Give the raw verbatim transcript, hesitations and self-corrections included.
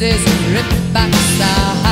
it is ripped back style.